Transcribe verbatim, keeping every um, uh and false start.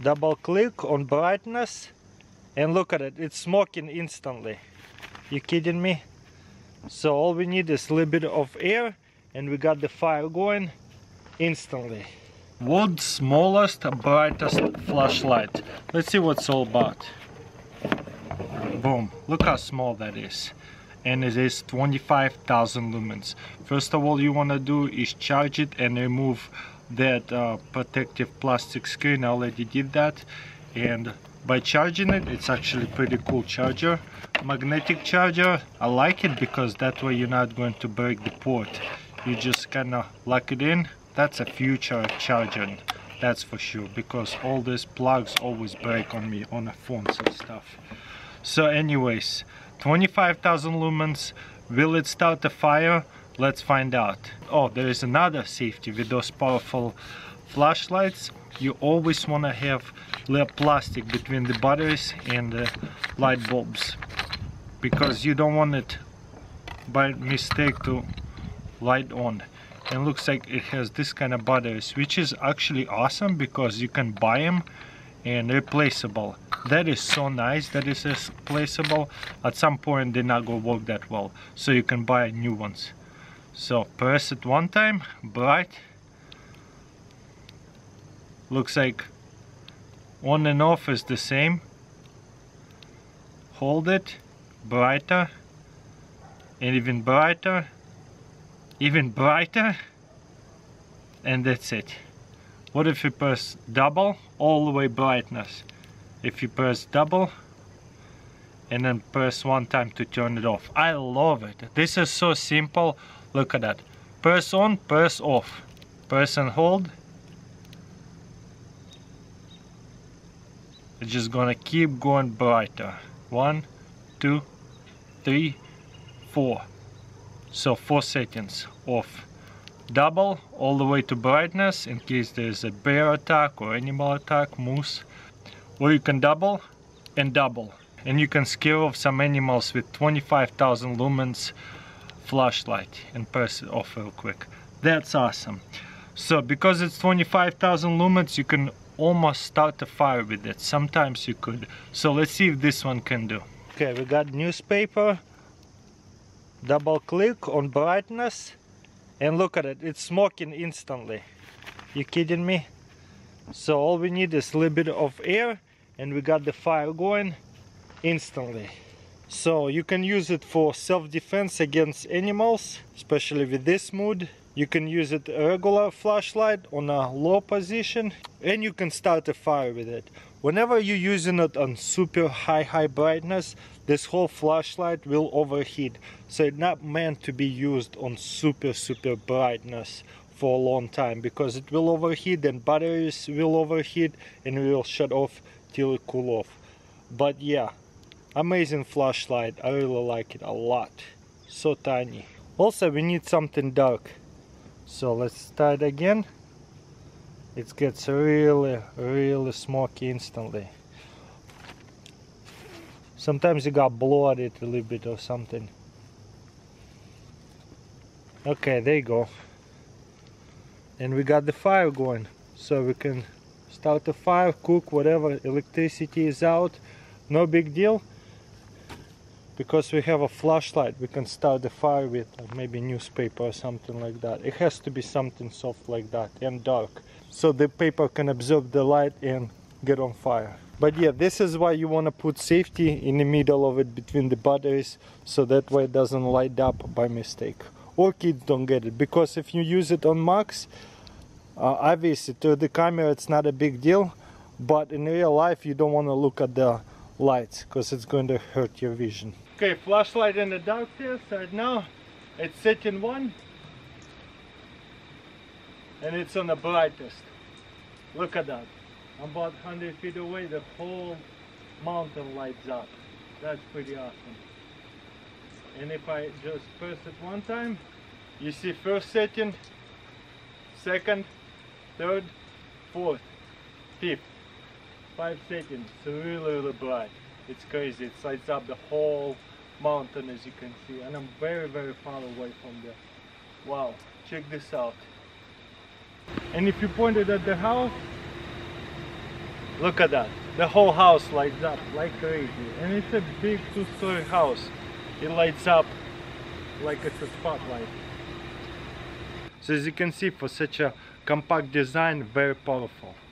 double click on brightness, and look at it, it's smoking instantly. You kidding me? So all we need is a little bit of air and we got the fire going instantly. World's smallest, brightest flashlight. Let's see what it's all about. Boom, look how small that is. And it is twenty-five thousand lumens. First of all you want to do is charge it and remove that uh, protective plastic screen. I already did that. And by charging it, it's actually pretty cool charger. Magnetic charger, I like it because that way you're not going to break the port. You just kind of lock it in. That's a future charger, that's for sure, because all these plugs always break on me, on the phones and stuff. So anyways, twenty-five thousand lumens, will it start a fire? Let's find out. Oh, there is another safety with those powerful flashlights. You always want to have little plastic between the batteries and the light bulbs, because you don't want it by mistake to light on. And looks like it has this kind of batteries, which is actually awesome because you can buy them and replaceable. That is so nice that it's replaceable. At some point they're not gonna work that well, so you can buy new ones. So press it one time, bright. Looks like on and off is the same. Hold it, brighter, and even brighter. Even brighter, and that's it. What if you press double? All the way brightness. If you press double and then press one time to turn it off. I love it. This is so simple. Look at that. Press on, press off, press and hold. It's just gonna keep going brighter. One, two, three, four. So four seconds off. Double all the way to brightness in case there's a bear attack or animal attack, moose. Or you can double and double. And you can scare off some animals with twenty-five thousand lumens flashlight and press it off real quick. That's awesome. So because it's twenty-five thousand lumens, you can almost start a fire with it. Sometimes you could. So let's see if this one can do. Okay, we got newspaper. Double click on brightness, and look at it, it's smoking instantly. You kidding me? So all we need is a little bit of air and we got the fire going instantly. So you can use it for self-defense against animals, especially with this mood. You can use it a regular flashlight on a low position, and you can start a fire with it. Whenever you're using it on super high, high brightness, this whole flashlight will overheat. So it's not meant to be used on super, super brightness for a long time, because it will overheat and batteries will overheat and it will shut off till it cool off. But yeah, amazing flashlight. I really like it a lot. So tiny. Also, we need something dark. So let's try it again. It gets really, really smoky instantly. Sometimes you got blow at it a little bit or something. Okay, there you go. And we got the fire going. So we can start the fire, cook whatever, electricity is out. No big deal. Because we have a flashlight, we can start the fire with, or maybe newspaper or something like that. It has to be something soft like that and dark, so the paper can absorb the light and get on fire. But yeah, this is why you want to put safety in the middle of it between the batteries, so that way it doesn't light up by mistake. Or kids don't get it, because if you use it on max, uh, obviously to the camera it's not a big deal, but in real life you don't want to look at the lights, because it's going to hurt your vision. Okay, flashlight in the dark test right now. It's setting one. And it's on the brightest. Look at that. I'm about one hundred feet away, the whole mountain lights up. That's pretty awesome. And if I just press it one time, you see first setting, second, third, fourth, fifth. Five seconds. It's really, really bright. It's crazy. It lights up the whole mountain, as you can see. And I'm very, very far away from there. Wow. Check this out. And if you point it at the house, Look at that, the whole house lights up like crazy, and it's a big two-story house. It lights up like it's a spotlight. So as you can see, for such a compact design, very powerful.